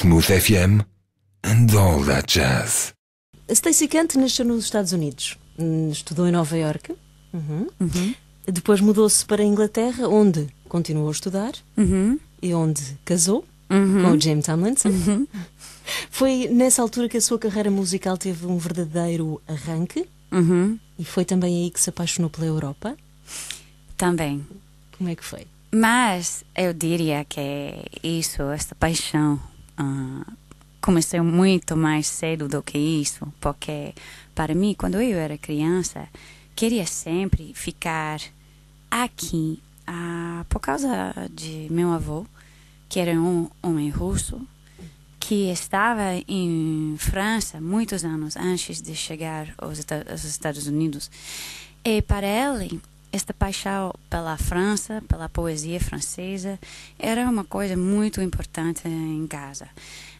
Smooth FM and all that jazz. Stacey Kent nasceu nos Estados Unidos, estudou em Nova Iorque, depois mudou-se para a Inglaterra, onde continuou a estudar e onde casou com o James Tomlinson. Foi nessa altura que a sua carreira musical teve um verdadeiro arranque e foi também aí que se apaixonou pela Europa. Também. Como é que foi? Mas eu diria que isso, esta paixão, comecei muito mais cedo do que isso, porque para mim, quando eu era criança, queria sempre ficar aqui, por causa de meu avô, que era um homem russo, que estava em França muitos anos antes de chegar aos Estados Unidos. E para ele, esta paixão pela França, pela poesia francesa, era uma coisa muito importante em casa.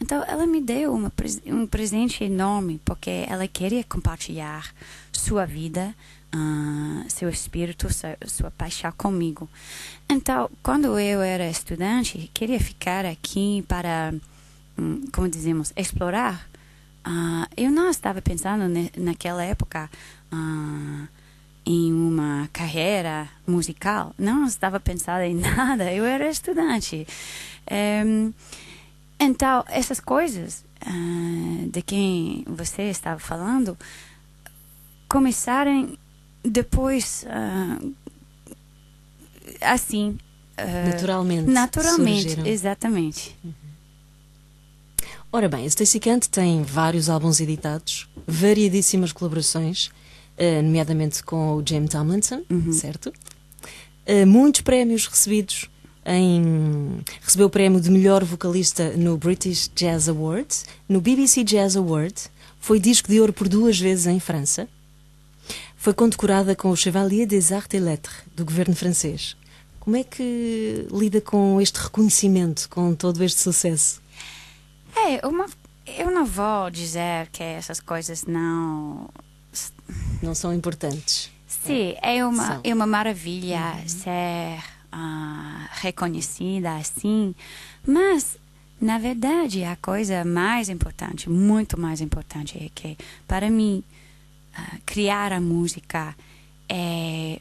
Então, ela me deu um presente enorme, porque ela queria compartilhar sua vida, seu espírito, sua paixão comigo. Então, quando eu era estudante, queria ficar aqui para, como dizemos, explorar. Eu não estava pensando naquela época em uma carreira musical, não estava pensada em nada, eu era estudante. Então, essas coisas de quem você estava falando começaram depois, assim... naturalmente, surgiram. Exatamente. Ora bem, a Stacey Kent tem vários álbuns editados, variedíssimas colaborações, nomeadamente com o Jim Tomlinson, certo? Muitos prémios recebidos. Recebeu o prémio de melhor vocalista no British Jazz Awards, no BBC Jazz Awards, foi disco de ouro por 2 vezes em França, foi condecorada com o Chevalier des Arts et Lettres do governo francês. Como é que lida com este reconhecimento, com todo este sucesso? Eu não vou dizer que essas coisas não são importantes. Sim, é uma maravilha ser reconhecida assim, mas na verdade a coisa mais importante, muito mais importante, é que para mim criar a música é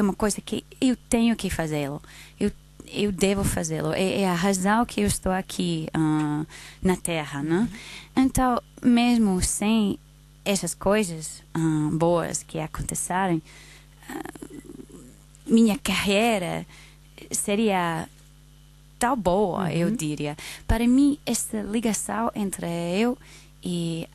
uma coisa que eu tenho que fazê-lo, eu devo fazê-lo, é a razão que eu estou aqui na Terra, né? Então, mesmo sem essas coisas boas que aconteceram, minha carreira seria tão boa, eu diria. Para mim, essa ligação entre eu e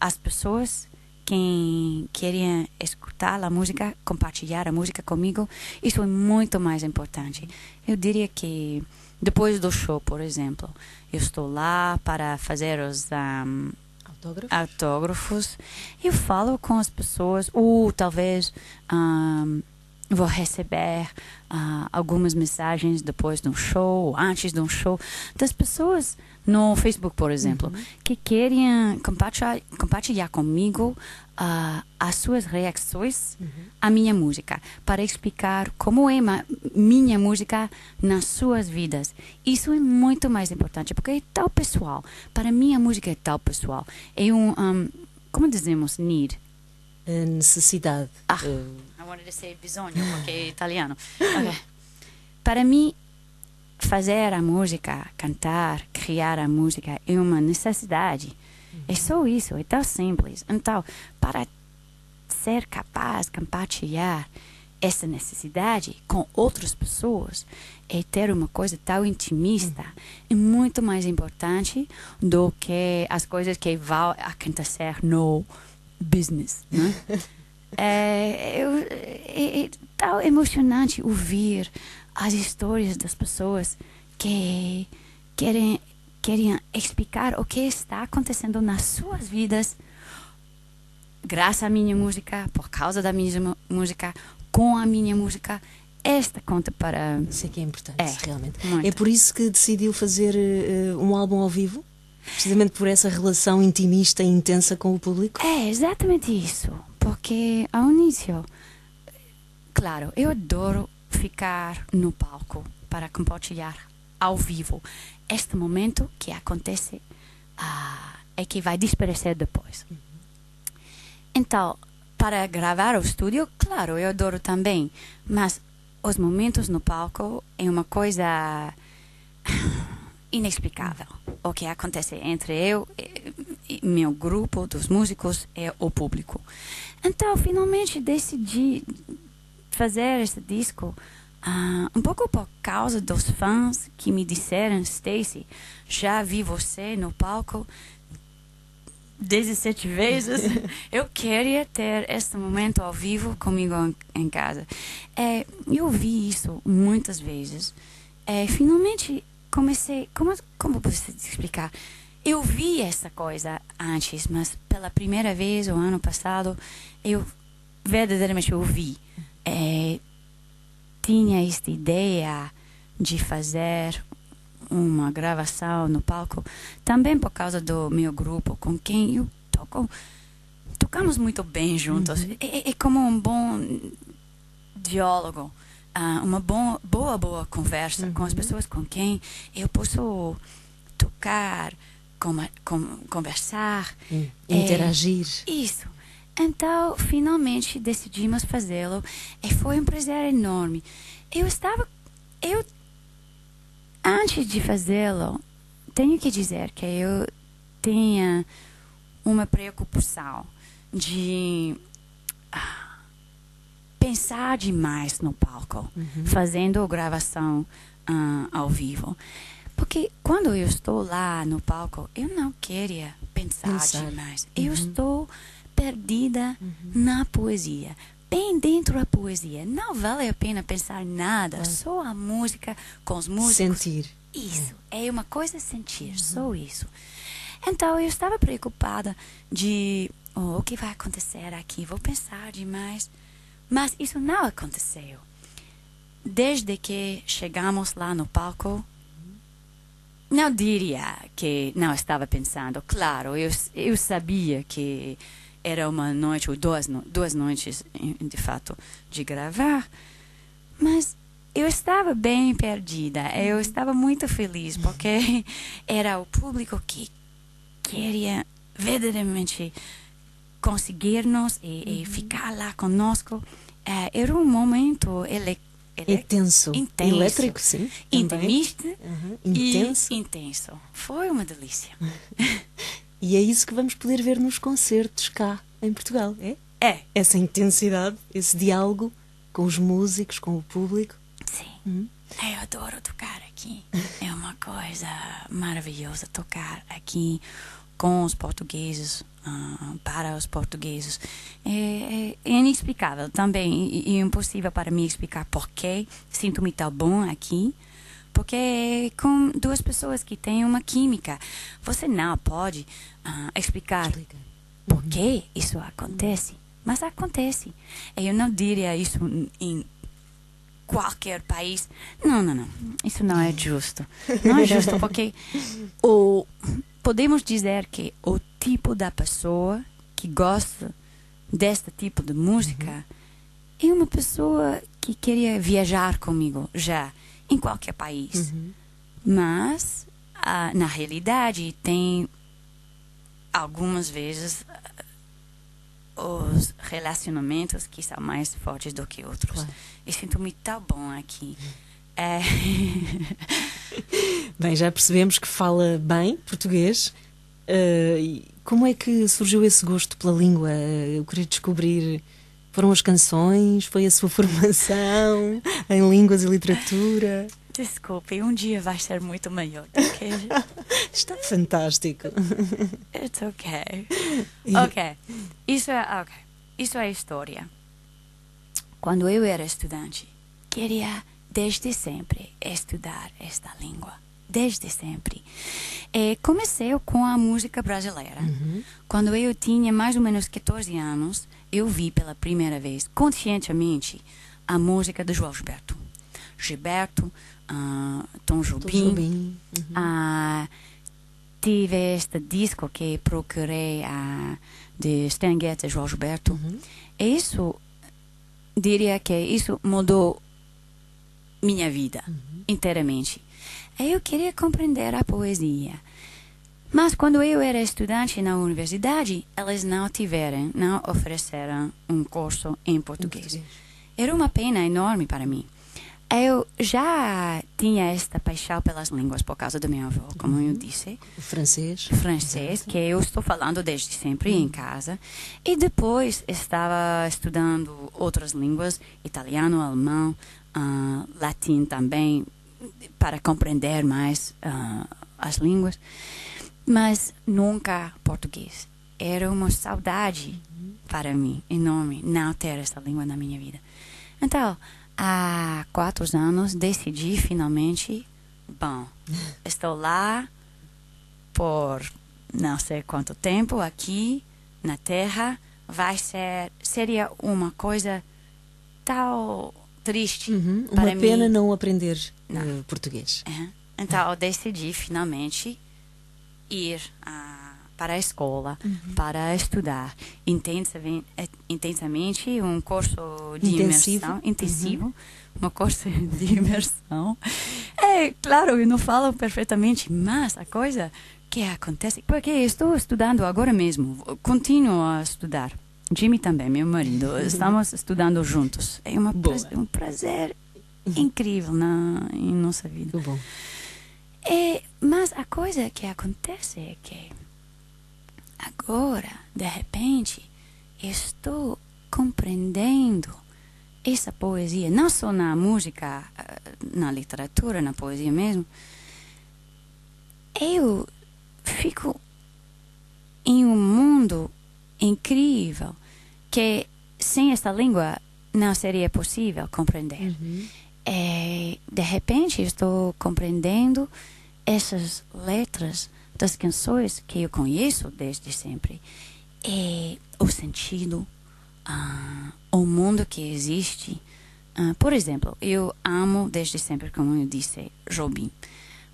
as pessoas que queriam escutar a música, compartilhar a música comigo, isso é muito mais importante. Eu diria que depois do show, por exemplo, eu estou lá para fazer os... autógrafos. Eu falo com as pessoas, ou talvez vou receber algumas mensagens depois de um show, antes de um show, das pessoas no Facebook, por exemplo, que querem compartilhar comigo as suas reações à minha música, para explicar como é minha música nas suas vidas. Isso é muito mais importante, porque é tão pessoal. Para mim, a música é tão pessoal. É como dizemos, need. Necessidade. I wanted to say bisogno, porque é italiano. Okay. Para mim, fazer a música, cantar, criar a música é uma necessidade. É só isso, é tão simples. Então, para ser capaz de compartilhar essa necessidade com outras pessoas e ter uma coisa tão intimista é muito mais importante do que as coisas que vão acontecer no business, né? É tão emocionante ouvir as histórias das pessoas que querem explicar o que está acontecendo nas suas vidas graças à minha música, por causa da minha música, com a minha música. Esta conta para... Isso é que é importante, realmente. Muito. É por isso que decidiu fazer um álbum ao vivo? Precisamente por essa relação intimista e intensa com o público? É exatamente isso. Porque ao início, claro, eu adoro ficar no palco para compartilhar ao vivo. Este momento que acontece é que vai desaparecer depois. Então, para gravar o estúdio, claro, eu adoro também, mas os momentos no palco é uma coisa inexplicável. O que acontece entre eu, meu grupo dos músicos e o público. Então, finalmente decidi fazer este disco um pouco por causa dos fãs que me disseram: Stacey, já vi você no palco 17 vezes. Eu queria ter este momento ao vivo comigo em casa. Eu vi isso muitas vezes. Finalmente comecei, como posso explicar? Eu vi essa coisa antes, mas pela primeira vez, o ano passado, eu verdadeiramente ouvi. Tinha esta ideia de fazer uma gravação no palco, também por causa do meu grupo, com quem eu toco. Tocamos muito bem juntos. Uhum. É como um bom diálogo, uma boa conversa, uhum, com as pessoas com quem eu posso tocar, conversar, interagir. Isso. Então, finalmente decidimos fazê-lo e foi um prazer enorme. Antes de fazê-lo, tenho que dizer que eu tinha uma preocupação de pensar demais no palco, uhum, fazendo a gravação ao vivo. Porque quando eu estou lá no palco, eu não queria pensar demais. Uhum. Eu estou perdida, uhum, na poesia, bem dentro da poesia. Não vale a pena pensar nada, só a música, com os músicos. Sentir. Isso, é uma coisa sentir, uhum, só isso. Então, eu estava preocupada de o que vai acontecer aqui, vou pensar demais. Mas isso não aconteceu. Desde que chegamos lá no palco, não diria que não estava pensando. Claro, eu sabia que era uma noite ou duas noites, de fato, de gravar. Mas eu estava bem perdida. Eu estava muito feliz, porque era o público que queria verdadeiramente conseguir-nos e ficar lá conosco. Era um momento intenso. Elétrico, sim. Intimista, uhum, intenso. E intenso. Foi uma delícia. E é isso que vamos poder ver nos concertos cá em Portugal, é? É. Essa intensidade, esse diálogo com os músicos, com o público. Sim. Uhum. Eu adoro tocar aqui. É uma coisa maravilhosa tocar aqui com os portugueses, para os portugueses. É inexplicável também, e impossível para mim explicar porquê sinto-me tão bom aqui, porque com duas pessoas que têm uma química, você não pode explicar porquê isso acontece, mas acontece. Eu não diria isso em qualquer país. Não, isso não é justo. Não é justo, porque podemos dizer que o tipo da pessoa que gosta deste tipo de música, uhum, é uma pessoa que queria viajar comigo já em qualquer país. Uhum. Mas, na realidade, tem algumas vezes os relacionamentos que são mais fortes do que outros. Claro. Eu sinto-me tão bom aqui. Bem, já percebemos que fala bem português. Como é que surgiu esse gosto pela língua? Eu queria descobrir. Foram as canções? Foi a sua formação em línguas e literatura? Desculpe, um dia vai ser muito maior do que... Está fantástico. It's ok. Ok, isso é história. Quando eu era estudante, queria desde sempre estudar esta língua, desde sempre. Comecei com a música brasileira. Uhum. Quando eu tinha mais ou menos 14 anos, eu vi pela primeira vez, conscientemente, a música de João Gilberto. Tom Jobim. Uhum. Tive este disco que procurei, de Stan Getz e João Gilberto. Uhum. Isso, diria que isso mudou minha vida, uhum, inteiramente. Eu queria compreender a poesia. Mas quando eu era estudante na universidade, elas não ofereceram um curso em português. Era uma pena enorme para mim. Eu já tinha esta paixão pelas línguas por causa do meu avô, como eu disse. O francês. Francês, que eu estou falando desde sempre em casa. E depois estava estudando outras línguas, italiano, alemão, latim também, para compreender mais as línguas. Mas nunca português. Era uma saudade para mim, enorme, não ter essa língua na minha vida. Então, há 4 anos, decidi finalmente, bom, estou lá por não sei quanto tempo, aqui na Terra, seria uma coisa tão triste para mim. Uma pena não aprender português. É. Então, eu decidi finalmente ir para a escola, para estudar intensamente, um curso de imersão intensivo, um curso de imersão. É claro, eu não falo perfeitamente, mas a coisa que acontece, porque estou estudando agora mesmo, continuo a estudar. Jimmy também, meu marido, estamos estudando juntos. É um prazer incrível em nossa vida. Muito bom. Mas a coisa que acontece é que agora, de repente, estou compreendendo essa poesia, não só na música, na literatura, na poesia mesmo. Eu fico em um mundo incrível que sem esta língua não seria possível compreender. De repente, estou compreendendo essas letras das canções que eu conheço desde sempre, o sentido, o mundo que existe. Por exemplo, eu amo desde sempre, como eu disse, Jobim.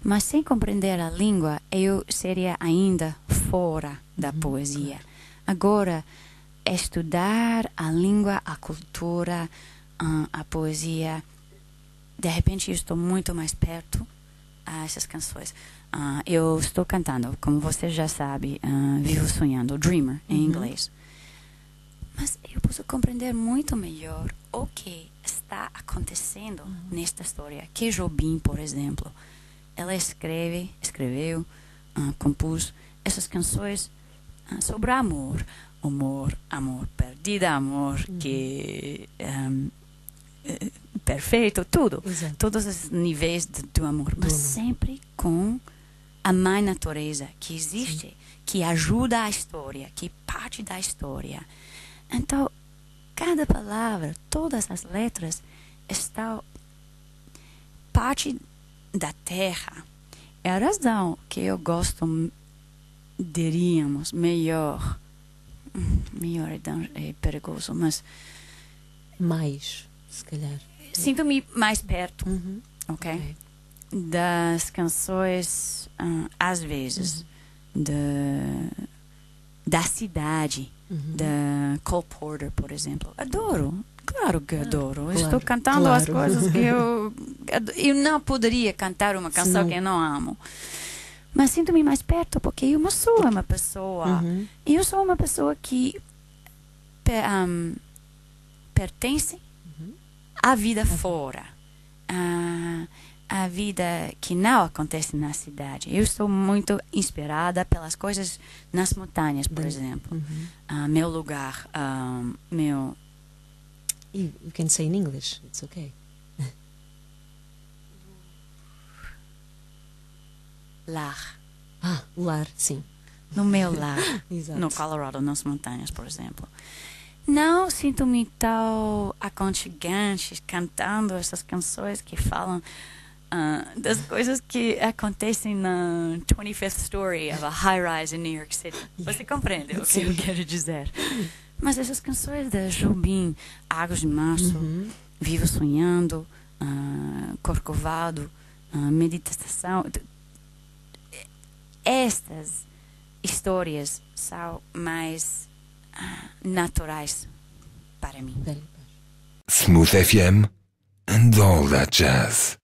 Mas sem compreender a língua, eu seria ainda fora da poesia. Agora, estudar a língua, a cultura, a poesia, de repente eu estou muito mais perto a essas canções. Eu estou cantando, como você já sabe, Vivo Sonhando, Dreamer, em inglês. Mas eu posso compreender muito melhor o que está acontecendo nesta história. Que Jobim, por exemplo, ela escreveu, compôs essas canções sobre amor. Amor perdido, amor que... perfeito, tudo. Exato. Todos os níveis do amor. Mas sempre com a mãe natureza que existe, que ajuda a história, que parte da história. Então, cada palavra, todas as letras estão parte da terra. É a razão que eu gosto, diríamos, melhor. Melhor é perigoso, mas... mais, se calhar. Sinto-me mais perto, ok? Das canções, às vezes, da cidade, da Cole Porter, por exemplo. Adoro, claro que adoro. Claro, estou cantando as coisas que eu não poderia cantar uma canção que eu não amo. Mas sinto-me mais perto porque eu sou uma pessoa. Eu sou uma pessoa que pertence a vida fora, a vida que não acontece na cidade. Eu estou muito inspirada pelas coisas nas montanhas, por exemplo. Meu lugar, meu... You can say in English, it's okay. Lar. Ah, lar, sim. No meu lar, no Colorado, nas montanhas, por exemplo. Não sinto-me tão aconchegante cantando essas canções que falam das coisas que acontecem na 25th story of a high-rise in New York City. Você compreende o que eu quero dizer. Mas essas canções da Jobim, Águas de Março, Vivo Sonhando, Corcovado, Meditação, estas histórias são mais... naturais para mim. Smooth FM and all that jazz.